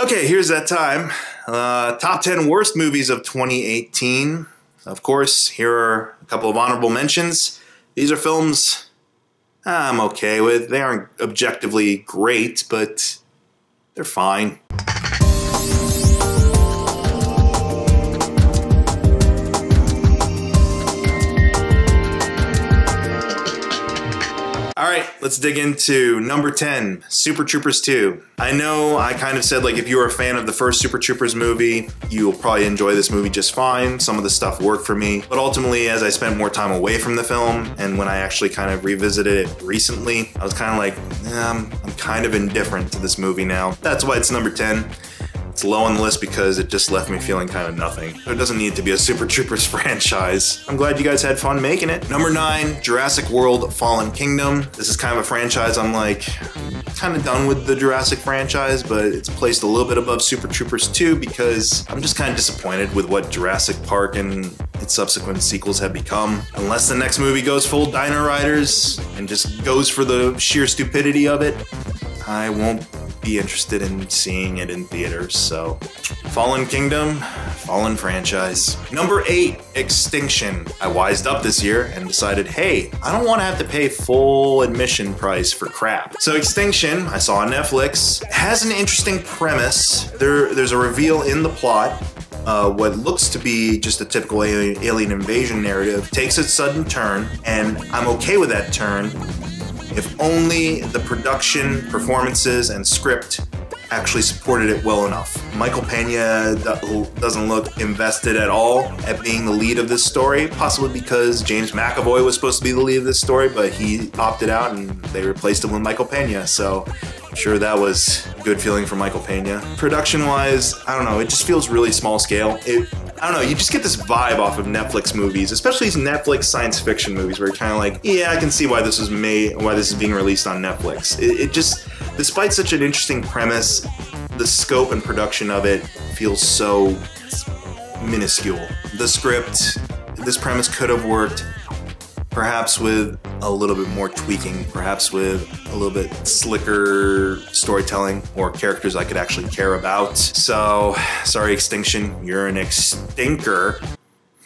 Okay, here's that time. Top 10 worst movies of 2018. Of course, here are a couple of honorable mentions. These are films I'm okay with. They aren't objectively great, but they're fine. Alright, let's dig into number 10, Super Troopers 2. I know I kind of said, like, if you were a fan of the first Super Troopers movie, you'll probably enjoy this movie just fine. Some of the stuff worked for me, but ultimately, as I spent more time away from the film, and when I actually kind of revisited it recently, I was kind of like, I'm kind of indifferent to this movie now. That's why it's number 10. It's low on the list because it just left me feeling kind of nothing. There doesn't need to be a Super Troopers franchise. I'm glad you guys had fun making it. Number 9, Jurassic World: Fallen Kingdom. This is kind of a franchise I'm like kind of done with the Jurassic franchise, but it's placed a little bit above Super Troopers 2 because I'm just kind of disappointed with what Jurassic Park and its subsequent sequels have become. Unless the next movie goes full Dino Riders and just goes for the sheer stupidity of it, I won't be interested in seeing it in theaters. So Fallen Kingdom, fallen franchise. Number 8, Extinction. I wised up this year and decided, hey, I don't want to have to pay full admission price for crap. So Extinction, I saw on Netflix, has an interesting premise. There's a reveal in the plot. What looks to be just a typical alien invasion narrative takes a sudden turn, and I'm okay with that turn if only the production, performances, and script actually supported it well enough. Michael Peña doesn't look invested at all at being the lead of this story, possibly because James McAvoy was supposed to be the lead of this story, but he opted out and they replaced him with Michael Peña, so I'm sure that was a good feeling for Michael Peña. Production-wise, I don't know, it just feels really small scale. I don't know, you just get this vibe off of Netflix movies, especially these Netflix science fiction movies where you're kind of like, yeah, I can see why this was made, why this is being released on Netflix. It just, despite such an interesting premise, the scope and production of it feels so minuscule. The script, this premise could have worked perhaps with a little bit more tweaking, perhaps with a little bit slicker storytelling or characters I could actually care about. So, sorry Extinction, you're an extinker.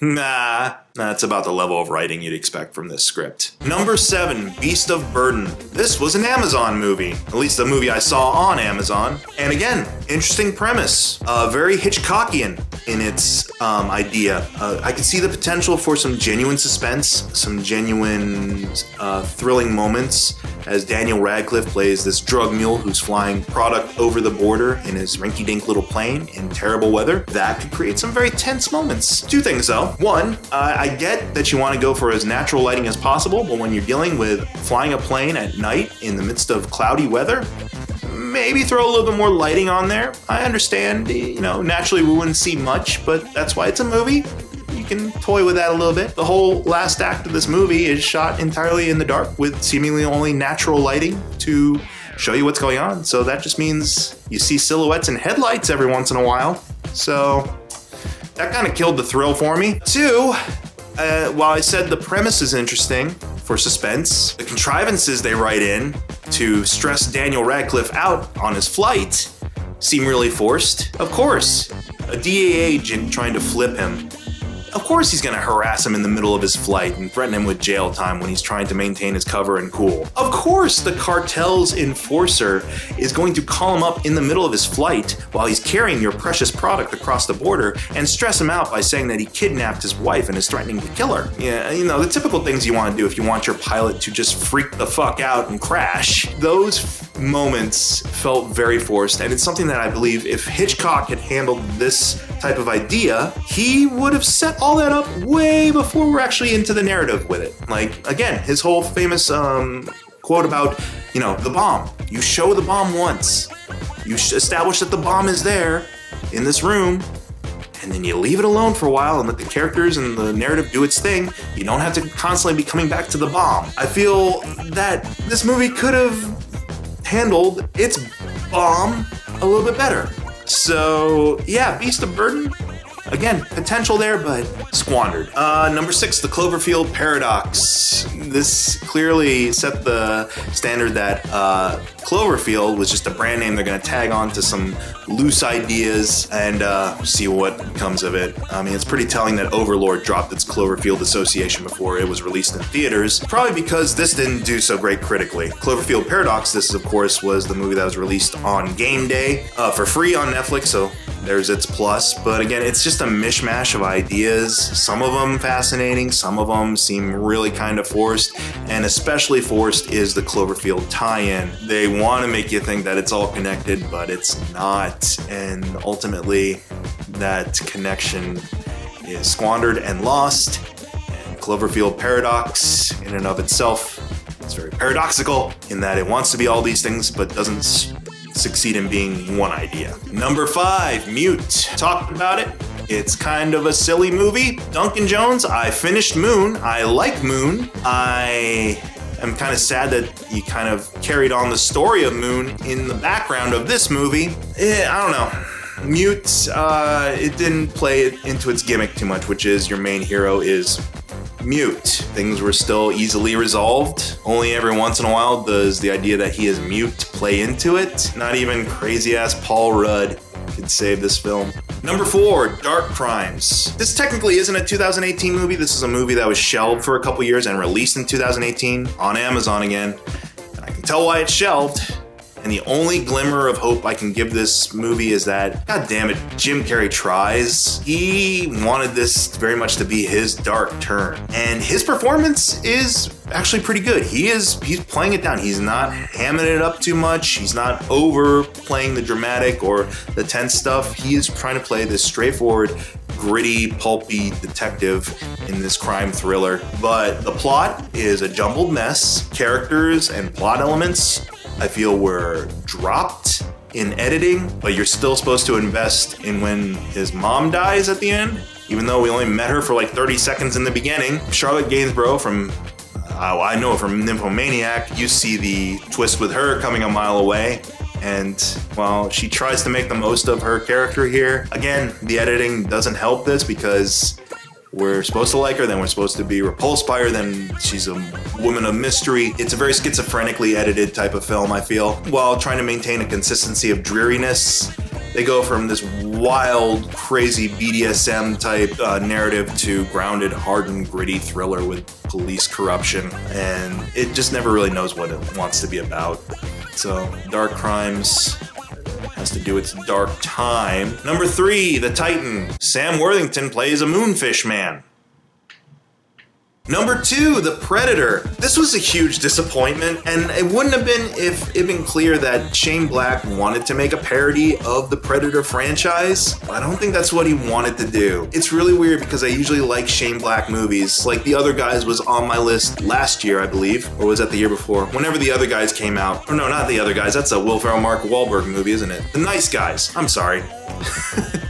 Nah, that's about the level of writing you'd expect from this script. Number 7, Beast of Burden. This was an Amazon movie, at least the movie I saw on Amazon. And again, interesting premise, very Hitchcockian in its idea. I could see the potential for some genuine suspense, some genuine thrilling moments as Daniel Radcliffe plays this drug mule who's flying product over the border in his rinky-dink little plane in terrible weather. That could create some very tense moments. Two things though. One, I get that you want to go for as natural lighting as possible, but when you're dealing with flying a plane at night in the midst of cloudy weather, maybe throw a little bit more lighting on there. I understand, you know, naturally we wouldn't see much, but that's why it's a movie. You can toy with that a little bit. The whole last act of this movie is shot entirely in the dark with seemingly only natural lighting to show you what's going on. So that just means you see silhouettes and headlights every once in a while. So that kind of killed the thrill for me. 2, while I said the premise is interesting for suspense, the contrivances they write in to stress Daniel Radcliffe out on his flight seem really forced. Of course, a DEA agent trying to flip him. Of course he's gonna harass him in the middle of his flight and threaten him with jail time when he's trying to maintain his cover and cool. Of course the cartel's enforcer is going to call him up in the middle of his flight while he's carrying your precious product across the border and stress him out by saying that he kidnapped his wife and is threatening to kill her. Yeah, you know, the typical things you want to do if you want your pilot to just freak the fuck out and crash. Those moments felt very forced, and it's something that I believe if Hitchcock had handled this type of idea, he would have set all that up way before we're actually into the narrative with it. Like, again, his whole famous quote about, you know, the bomb. You show the bomb once, you establish that the bomb is there in this room, and then you leave it alone for a while and let the characters and the narrative do its thing. You don't have to constantly be coming back to the bomb. I feel that this movie could have handled its bomb a little bit better. So yeah, Beast of Burden, Again, potential there, but squandered. Number 6, The Cloverfield Paradox. This clearly set the standard that Cloverfield was just a brand name they're going to tag on to some loose ideas and see what comes of it. I mean, it's pretty telling that Overlord dropped its Cloverfield association before it was released in theaters, probably because this didn't do so great critically. Cloverfield Paradox, this of course was the movie that was released on game day for free on Netflix, so there's its plus. But again, it's just a mishmash of ideas. Some of them fascinating, some of them seem really kind of forced, and especially forced is the Cloverfield tie-in. They want to make you think that it's all connected, but it's not, and ultimately that connection is squandered and lost. And Cloverfield Paradox in and of itself is very paradoxical in that it wants to be all these things but doesn't succeed in being one idea. Number 5, Mute. Talked about it. It's kind of a silly movie. Duncan Jones. I finished Moon. I like Moon. I'm kind of sad that he kind of carried on the story of Moon in the background of this movie. I don't know. Mute, it didn't play into its gimmick too much, which is your main hero is mute. Things were still easily resolved. Only every once in a while does the idea that he is mute play into it. Not even crazy-ass Paul Rudd could save this film. Number 4, Dark Crimes. This technically isn't a 2018 movie. This is a movie that was shelved for a couple years and released in 2018 on Amazon again. And I can tell why it's shelved. And the only glimmer of hope I can give this movie is that, god damn it, Jim Carrey tries. He wanted this very much to be his dark turn. And his performance is actually pretty good. He's playing it down. He's not hamming it up too much. He's not overplaying the dramatic or the tense stuff. He is trying to play this straightforward, gritty, pulpy detective in this crime thriller. But the plot is a jumbled mess. Characters and plot elements I feel were dropped in editing, but you're still supposed to invest in when his mom dies at the end, even though we only met her for like 30 seconds in the beginning. Charlotte Gainsborough from, I know from Nymphomaniac, you see the twist with her coming a mile away. And while she tries to make the most of her character here, again, the editing doesn't help this because we're supposed to like her, then we're supposed to be repulsed by her, then she's a woman of mystery. It's a very schizophrenically edited type of film, I feel. While trying to maintain a consistency of dreariness, they go from this wild, crazy BDSM type narrative to grounded, hardened, gritty thriller with police corruption. And it just never really knows what it wants to be about. So, Dark Crimes has to do its dark time. Number 3, The Titan. Sam Worthington plays a moonfish man. Number 2, The Predator. This was a huge disappointment, and it wouldn't have been if it had been clear that Shane Black wanted to make a parody of the Predator franchise. I don't think that's what he wanted to do. It's really weird because I usually like Shane Black movies. Like The Other Guys was on my list last year, I believe, or was that the year before? Whenever The Other Guys came out. Or no, not The Other Guys. That's a Will Ferrell, Mark Wahlberg movie, isn't it? The Nice Guys. I'm sorry.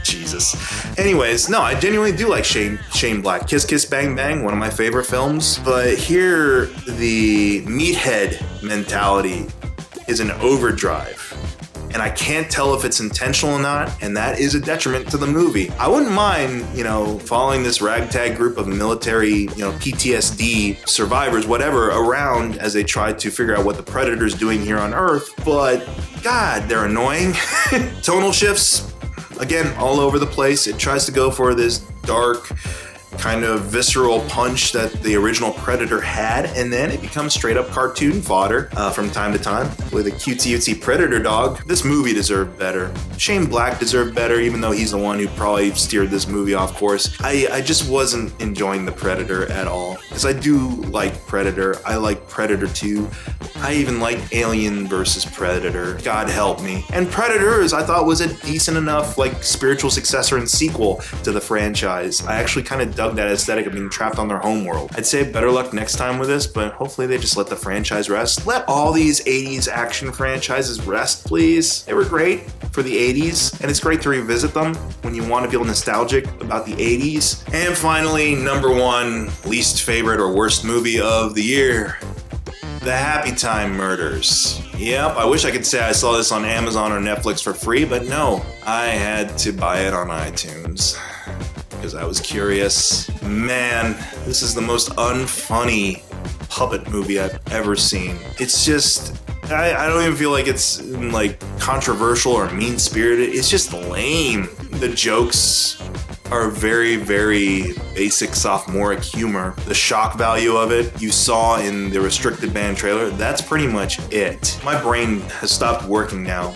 Jesus. Anyways, no, I genuinely do like Shane Black. Kiss Kiss Bang Bang, one of my favorite films. But here, the meathead mentality is an overdrive. And I can't tell if it's intentional or not, and that is a detriment to the movie. I wouldn't mind, you know, following this ragtag group of military, you know, PTSD survivors, whatever, around as they try to figure out what the Predator's doing here on Earth, but god, they're annoying. Tonal shifts, again, all over the place. It tries to go for this dark, kind of visceral punch that the original Predator had, and then it becomes straight up cartoon fodder from time to time with a cutesy Predator dog. This movie deserved better. Shane Black deserved better, even though he's the one who probably steered this movie off course. I just wasn't enjoying the Predator at all, because I do like Predator. I like Predator 2. I even like Alien vs. Predator. God help me. And Predators, I thought, was a decent enough like spiritual successor and sequel to the franchise. I actually kind of that aesthetic of being trapped on their homeworld. I'd say better luck next time with this, but hopefully they just let the franchise rest. Let all these 80s action franchises rest, please. They were great for the 80s, and it's great to revisit them when you want to feel nostalgic about the 80s. And finally, number 1, least favorite or worst movie of the year, The Happy Time Murders. Yep, I wish I could say I saw this on Amazon or Netflix for free, but no, I had to buy it on iTunes. because I was curious. Man, this is the most unfunny puppet movie I've ever seen. It's just, I don't even feel like it's like controversial or mean-spirited. It's just lame. The jokes are very, very basic sophomoric humor. The shock value of it, you saw in the restricted band trailer, that's pretty much it. My brain has stopped working now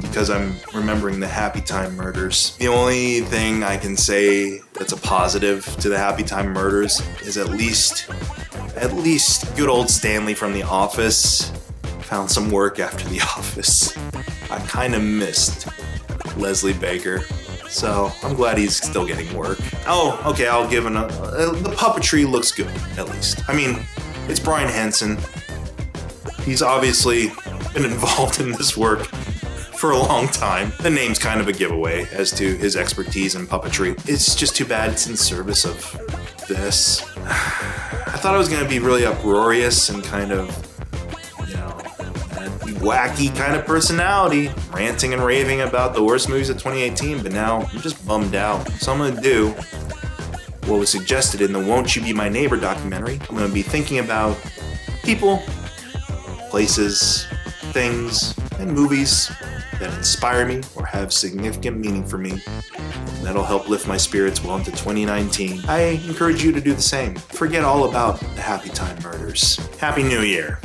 because I'm remembering The Happy Time Murders. The only thing I can say that's a positive to The Happy Time Murders is at least good old Stanley from The Office found some work after The Office. I kind of missed Leslie Baker, so I'm glad he's still getting work. Oh, okay, I'll give another. The puppetry looks good, at least. I mean, it's Bryan Henson. He's obviously been involved in this work for a long time. The name's kind of a giveaway as to his expertise in puppetry. It's just too bad it's in service of this. I thought it was gonna be really uproarious and kind of, you know, that wacky kind of personality, ranting and raving about the worst movies of 2018, but now I'm just bummed out. So I'm gonna do what was suggested in the Won't You Be My Neighbor documentary. I'm gonna be thinking about people, places, things, and movies that inspire me or have significant meaning for me. That'll help lift my spirits well into 2019. I encourage you to do the same. Forget all about The Happy Time Murders. Happy New Year.